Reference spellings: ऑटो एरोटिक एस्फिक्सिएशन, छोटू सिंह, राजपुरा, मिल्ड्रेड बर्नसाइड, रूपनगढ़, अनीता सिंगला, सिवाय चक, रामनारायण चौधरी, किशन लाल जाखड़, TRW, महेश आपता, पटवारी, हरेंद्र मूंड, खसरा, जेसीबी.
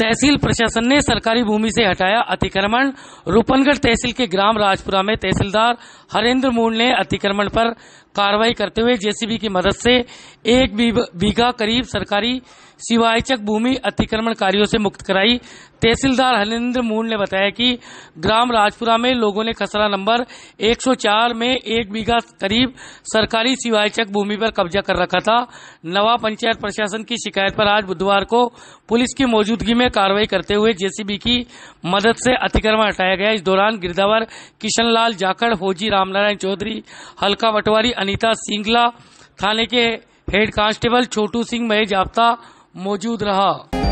तहसील प्रशासन ने सरकारी भूमि से हटाया अतिक्रमण। रूपनगढ़ तहसील के ग्राम राजपुरा में तहसीलदार हरेंद्र मूंड ने अतिक्रमण पर कार्रवाई करते हुए जेसीबी की मदद से 1 बीघा करीब सरकारी शिवायचक भूमि अतिक्रमणकारियों से मुक्त कराई। तहसीलदार हरेंद्र मूंड ने बताया कि ग्राम राजपुरा में लोगों ने खसरा नंबर 104 में 1 बीघा करीब सरकारी शिवायचक भूमि पर कब्जा कर रखा था। नवा पंचायत प्रशासन की शिकायत पर आज बुधवार को पुलिस की मौजूदगी में कार्रवाई करते हुए जेसीबी की मदद से अतिक्रमण हटाया गया। इस दौरान गिरदावर किशन लाल जाखड़, फौजी रामनारायण चौधरी, हल्का पटवारी अनीता सिंगला, थाने के हेड कांस्टेबल छोटू सिंह महेश आपता मौजूद रहा।